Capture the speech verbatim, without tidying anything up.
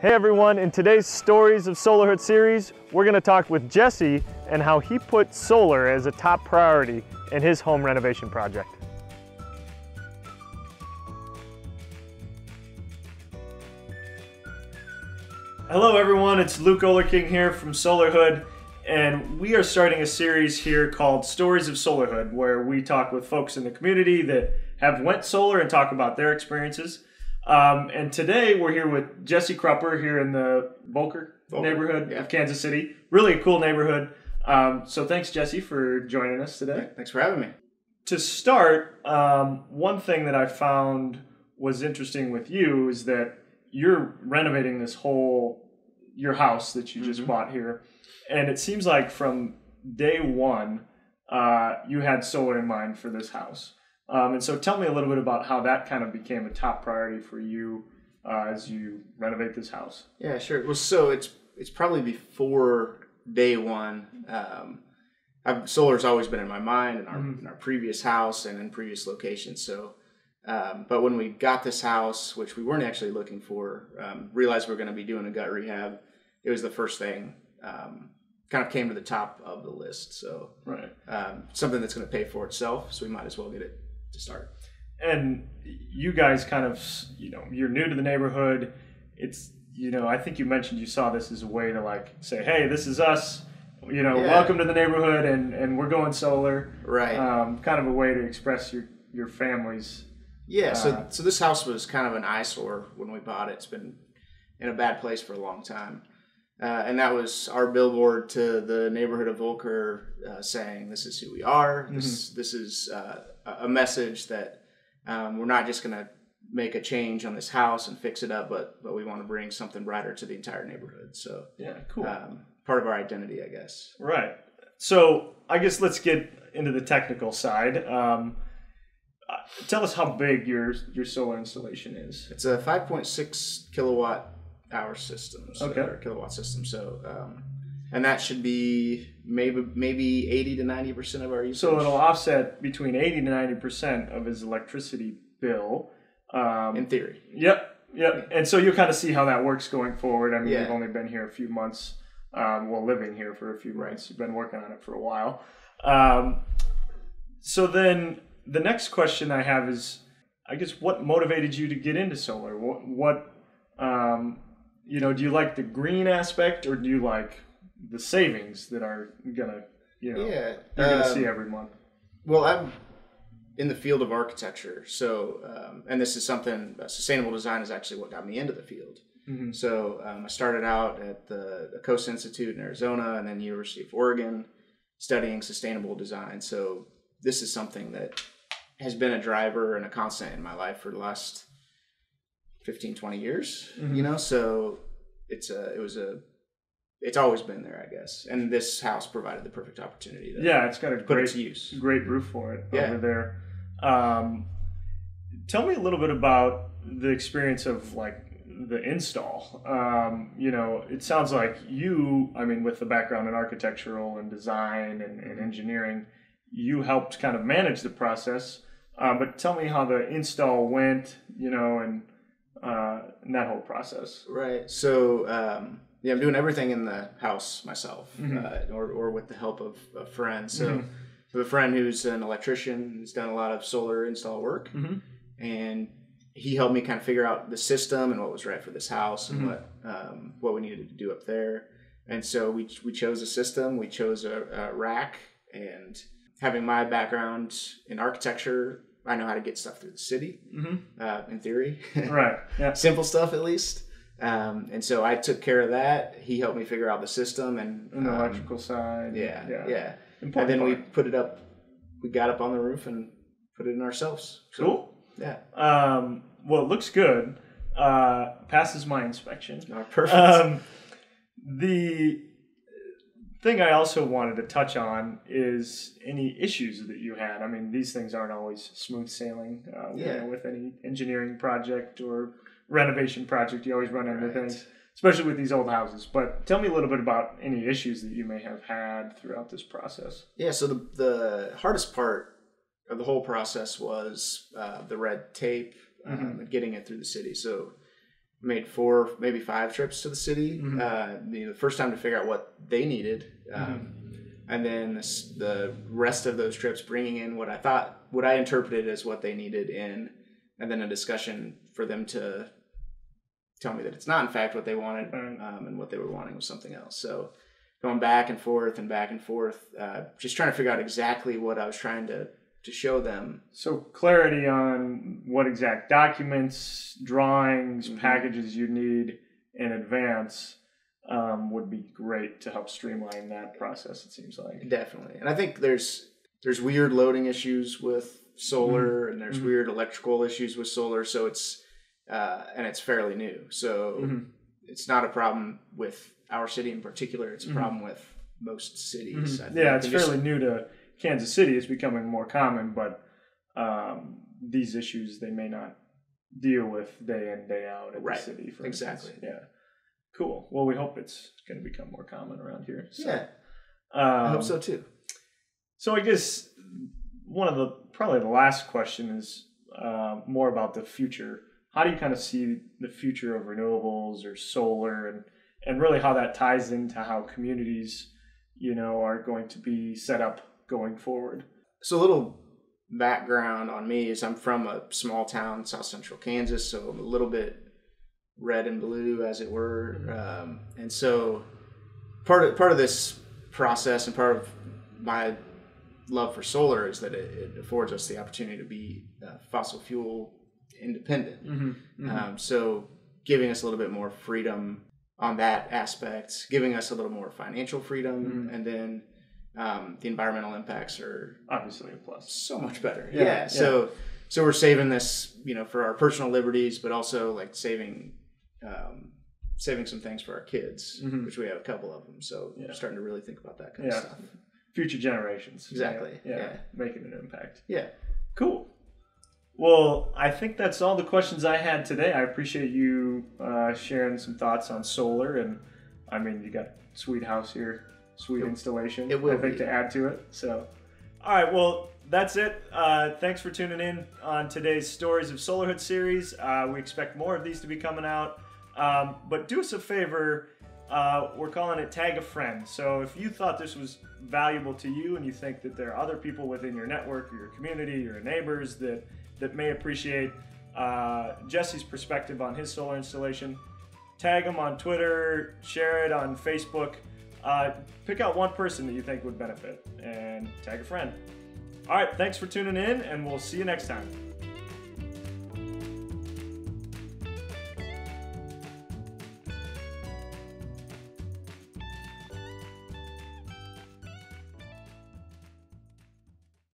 Hey everyone, in today's Stories of Solarhood series, we're going to talk with Jesse and how he put solar as a top priority in his home renovation project. Hello everyone, it's Luke Ohlerking here from Solarhood, and we are starting a series here called Stories of Solarhood, where we talk with folks in the community that have went solar and talk about their experiences. Um, and today we're here with Jesse Crupper here in the Volker, Volker neighborhood yeah. of Kansas City. Really a cool neighborhood. Um, so thanks, Jesse, for joining us today. Yeah, thanks for having me. To start, um, one thing that I found was interesting with you is that you're renovating this whole, your house that you just mm-hmm. bought here. And it seems like from day one, uh, you had solar in mind for this house. Um, and so tell me a little bit about how that kind of became a top priority for you uh, as you renovate this house. Yeah, sure. Well, so it's it's probably before day one. Um, I've, solar's always been in my mind in our, mm-hmm. in our previous house and in previous locations. So, um, but when we got this house, which we weren't actually looking for, um, realized we we're going to be doing a gut rehab, it was the first thing. Um, kind of came to the top of the list. So right. um, something that's going to pay for itself, so we might as well get it to start. And you guys kind of, you know, you're new to the neighborhood. It's, you know, I think you mentioned you saw this as a way to like say, hey, this is us, you know, yeah. welcome to the neighborhood and, and we're going solar. Right. Um, kind of a way to express your, your family's. Yeah. Uh, so, so this house was kind of an eyesore when we bought it. It's been in a bad place for a long time. Uh, and that was our billboard to the neighborhood of Volker, uh, saying, this is who we are. This, mm-hmm. this is uh, a message that um, we're not just going to make a change on this house and fix it up, but but we want to bring something brighter to the entire neighborhood. So yeah, cool. Um, part of our identity, I guess. Right. So I guess let's get into the technical side. Um, tell us how big your, your solar installation is. It's a five point six kilowatt Our systems, okay. Our kilowatt system. So, um, and that should be maybe maybe eighty to ninety percent of our usage. So it'll offset between eighty to ninety percent of his electricity bill. Um, In theory. Yep, yep. And so you'll kind of see how that works going forward. I mean, yeah. we've only been here a few months. Um, well, living here for a few months. You've been working on it for a while. Um, so then the next question I have is, I guess, what motivated you to get into solar? What what um, You know, do you like the green aspect or do you like the savings that are gonna, you know, yeah, you're gonna um, see every month? Well, I'm in the field of architecture, so um, and this is something uh, sustainable design is actually what got me into the field. Mm-hmm. So um, I started out at the, the Coast Institute in Arizona and then University of Oregon studying sustainable design. So this is something that has been a driver and a constant in my life for the last fifteen, twenty years, mm-hmm. you know, so it's a, it was a, it's always been there, I guess. And this house provided the perfect opportunity to yeah, it's got a put great, it to use. Great roof for it yeah. over there. Um, tell me a little bit about the experience of like the install. Um, you know, it sounds like you, I mean, with the background in architectural and design and, and engineering, you helped kind of manage the process. Uh, but tell me how the install went, you know, and uh in that whole process. Right. So um yeah, I'm doing everything in the house myself, mm-hmm. uh, or or with the help of a friend. So mm-hmm. I have a friend who's an electrician, who's done a lot of solar install work, mm-hmm. and he helped me kind of figure out the system and what was right for this house and mm-hmm. what um what we needed to do up there. And so we we chose a system, we chose a, a rack, and having my background in architecture, I know how to get stuff through the city, mm-hmm. uh, in theory. Right. Yeah. Simple stuff, at least. Um, and so I took care of that. He helped me figure out the system and, and the um, electrical side. Yeah. Yeah. yeah. Important and then part. we put it up. We got up on the roof and put it in ourselves. So, cool. Yeah. Um, well, it looks good. Uh, passes my inspection. Oh, perfect. Um, the thing I also wanted to touch on is any issues that you had. I mean, these things aren't always smooth sailing uh, yeah. you know, with any engineering project or renovation project. You always run into right. things, especially with these old houses. But tell me a little bit about any issues that you may have had throughout this process. Yeah, so the, the hardest part of the whole process was uh, the red tape, mm-hmm. um, and getting it through the city. So made four, maybe five trips to the city. Mm-hmm. uh, the, the first time to figure out what they needed. Um, mm-hmm. And then this, the rest of those trips, bringing in what I thought, what I interpreted as what they needed in, and then a discussion for them to tell me that it's not in fact what they wanted, um, and what they were wanting was something else. So going back and forth and back and forth, uh, just trying to figure out exactly what I was trying to, to show them. So clarity on what exact documents, drawings, mm-hmm. packages you need in advance. Um, would be great to help streamline that process, it seems like. Definitely. And I think there's there's weird loading issues with solar, mm-hmm. and there's mm-hmm. weird electrical issues with solar, so it's uh, and it's fairly new. So mm-hmm. it's not a problem with our city in particular. It's a problem mm-hmm. with most cities. Mm-hmm. I think. Yeah, it's fairly just... new to Kansas City. It's becoming more common, but um, these issues they may not deal with day in, day out at right. the city. For exactly. instance. Yeah. Cool. Well, we hope it's going to become more common around here. So. Yeah. Um, I hope so too. So I guess one of the, probably the last question is uh, more about the future. How do you kind of see the future of renewables or solar, and, and really how that ties into how communities, you know, are going to be set up going forward? So a little background on me is I'm from a small town, South Central Kansas, so I'm a little bit red and blue, as it were. Um, and so part of, part of this process and part of my love for solar is that it, it affords us the opportunity to be uh, fossil fuel independent. Mm-hmm. Mm-hmm. Um, so giving us a little bit more freedom on that aspect, giving us a little more financial freedom, mm-hmm. and then um, the environmental impacts are obviously a plus. So much better. Yeah. yeah. yeah. So, so we're saving this, you know, for our personal liberties, but also like saving, Um, saving some things for our kids, mm-hmm. which we have a couple of them. So yeah. we're starting to really think about that kind yeah. of stuff. Future generations. Exactly. Yeah. Yeah. yeah. Making an impact. Yeah. Cool. Well, I think that's all the questions I had today. I appreciate you uh, sharing some thoughts on solar. And I mean, you got a sweet house here, sweet it, installation, it will I think, be. to add to it. So, all right. Well, that's it. Uh, thanks for tuning in on today's Stories of Solarhood series. Uh, we expect more of these to be coming out. Um, but do us a favor, uh, we're calling it Tag a Friend. So if you thought this was valuable to you and you think that there are other people within your network or your community or your neighbors that, that may appreciate uh, Jesse's perspective on his solar installation, tag them on Twitter, share it on Facebook. Uh, pick out one person that you think would benefit and tag a friend. All right, thanks for tuning in, and we'll see you next time.